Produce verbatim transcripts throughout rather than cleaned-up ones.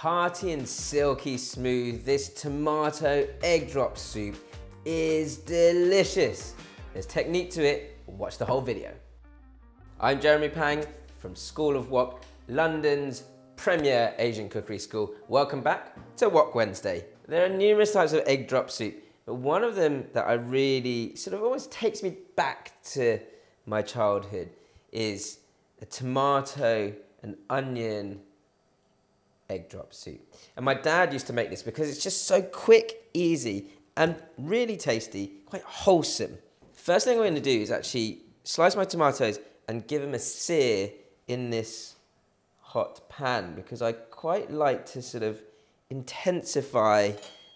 Hearty and silky smooth, this tomato egg drop soup is delicious. There's technique to it, watch the whole video. I'm Jeremy Pang from School of Wok, London's premier Asian cookery school. Welcome back to Wok Wednesday. There are numerous types of egg drop soup, but one of them that I really, sort of almost takes me back to my childhood is a tomato and onion egg drop soup. And my dad used to make this because it's just so quick, easy, and really tasty, quite wholesome. First thing I'm going to do is actually slice my tomatoes and give them a sear in this hot pan, because I quite like to sort of intensify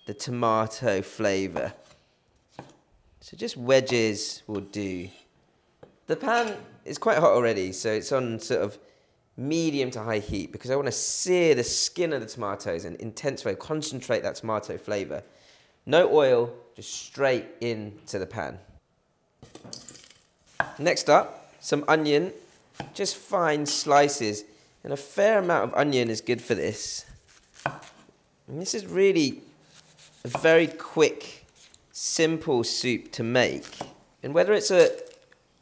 the tomato flavor. So just wedges will do. The pan is quite hot already, so it's on sort of medium to high heat because I want to sear the skin of the tomatoes and intensify, concentrate that tomato flavour. No oil, just straight into the pan. Next up, some onion, just fine slices, and a fair amount of onion is good for this. And this is really a very quick, simple soup to make. And whether it's a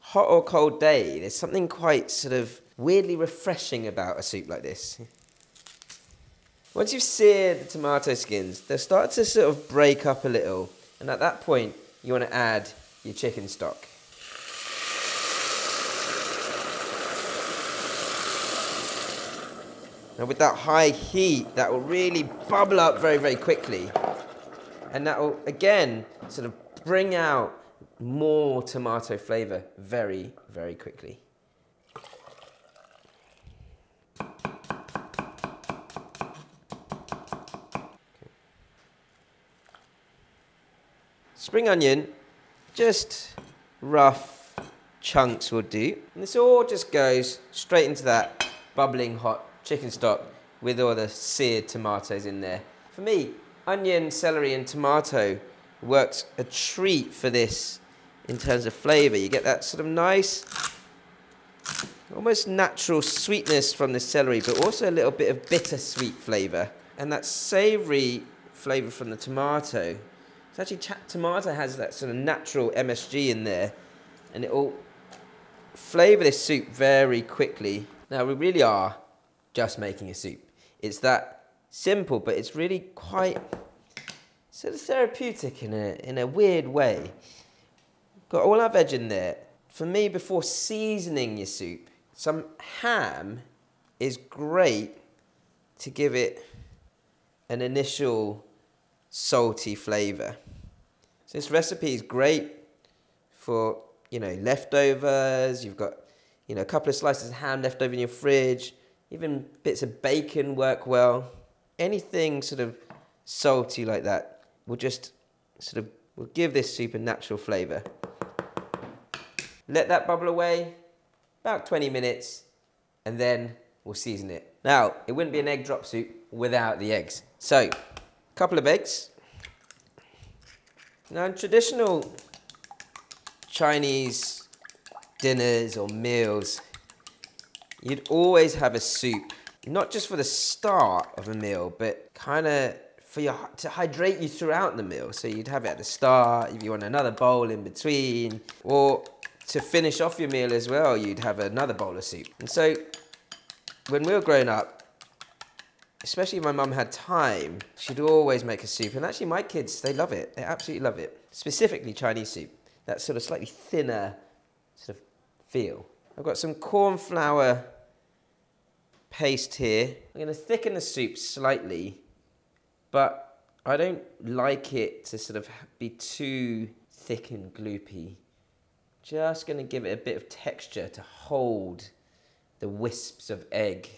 hot or cold day, there's something quite sort of weirdly refreshing about a soup like this. Once you've seared the tomato skins, they'll start to sort of break up a little, and at that point you want to add your chicken stock. Now with that high heat, that will really bubble up very, very quickly, and that will again sort of bring out more tomato flavour very, very quickly. Spring onion, just rough chunks will do. And this all just goes straight into that bubbling hot chicken stock with all the seared tomatoes in there. For me, onion, celery and tomato works a treat for this in terms of flavour. You get that sort of nice, almost natural sweetness from the celery, but also a little bit of bittersweet flavour. And that savoury flavour from the tomato. Actually, tomato has that sort of natural M S G in there, and it will flavour this soup very quickly. Now, we really are just making a soup. It's that simple, but it's really quite sort of therapeutic in a, in a weird way. Got all our veg in there. For me, before seasoning your soup, some ham is great to give it an initial salty flavour. So this recipe is great for, you know, leftovers. You've got, you know, a couple of slices of ham left over in your fridge. Even bits of bacon work well. Anything sort of salty like that will just sort of will give this soup a natural flavour. Let that bubble away about twenty minutes, and then we'll season it. Now, it wouldn't be an egg drop soup without the eggs. So couple of eggs. Now in traditional Chinese dinners or meals, you'd always have a soup, not just for the start of a meal, but kind of for your, to hydrate you throughout the meal. So you'd have it at the start, if you want another bowl in between, or to finish off your meal as well, you'd have another bowl of soup. And so when we were growing up, especially if my mum had time, she'd always make a soup. And actually my kids, they love it. They absolutely love it. Specifically Chinese soup. That sort of slightly thinner sort of feel. I've got some corn flour paste here. I'm going to thicken the soup slightly, but I don't like it to sort of be too thick and gloopy. Just going to give it a bit of texture to hold the wisps of egg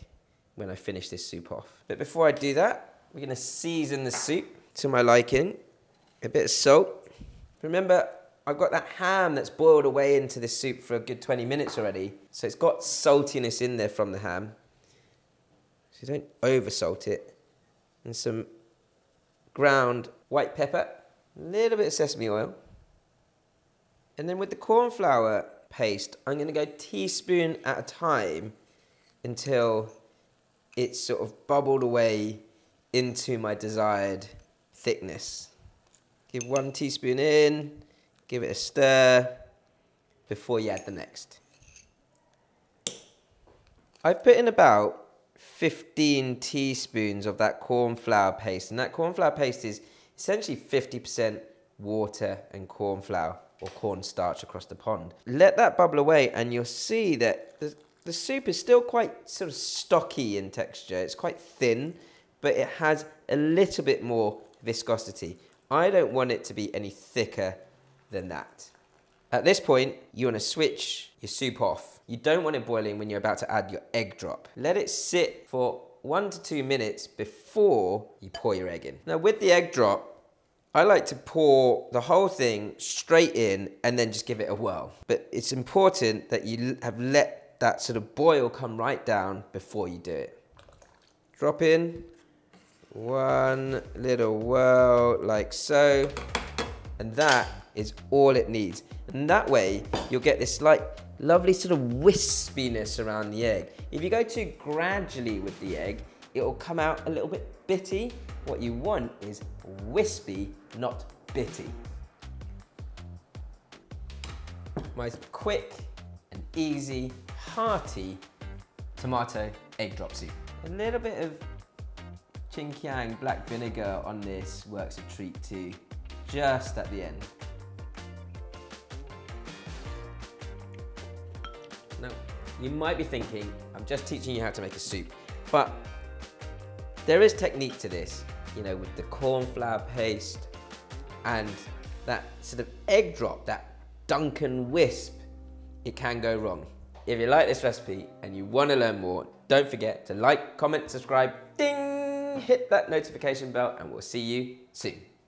when I finish this soup off. But before I do that, we're gonna season the soup to my liking. A bit of salt. Remember, I've got that ham that's boiled away into this soup for a good twenty minutes already. So it's got saltiness in there from the ham. So don't over salt it. And some ground white pepper, a little bit of sesame oil. And then with the corn flour paste, I'm gonna go teaspoon at a time until it's sort of bubbled away into my desired thickness. Give one teaspoon in, give it a stir before you add the next. I've put in about fifteen teaspoons of that corn flour paste, and that corn flour paste is essentially fifty percent water and corn flour or corn starch across the pond. Let that bubble away and you'll see that the, the soup is still quite sort of stocky in texture. It's quite thin, but it has a little bit more viscosity. I don't want it to be any thicker than that. At this point, you want to switch your soup off. You don't want it boiling when you're about to add your egg drop. Let it sit for one to two minutes before you pour your egg in. Now with the egg drop, I like to pour the whole thing straight in and then just give it a whirl. But it's important that you have let that sort of boil come right down before you do it. Drop in, one little whirl like so, and that is all it needs. And that way you'll get this like lovely sort of wispiness around the egg. If you go too gradually with the egg, it'll come out a little bit bitty. What you want is wispy, not bitty. My quick and easy, hearty tomato egg drop soup. A little bit of Chinkiang black vinegar on this works a treat too, just at the end. Now, you might be thinking, I'm just teaching you how to make a soup, but there is technique to this, you know, with the corn flour paste and that sort of egg drop, that dunk and wisp, it can go wrong. If you like this recipe and you want to learn more, don't forget to like, comment, subscribe, ding, hit that notification bell, and we'll see you soon.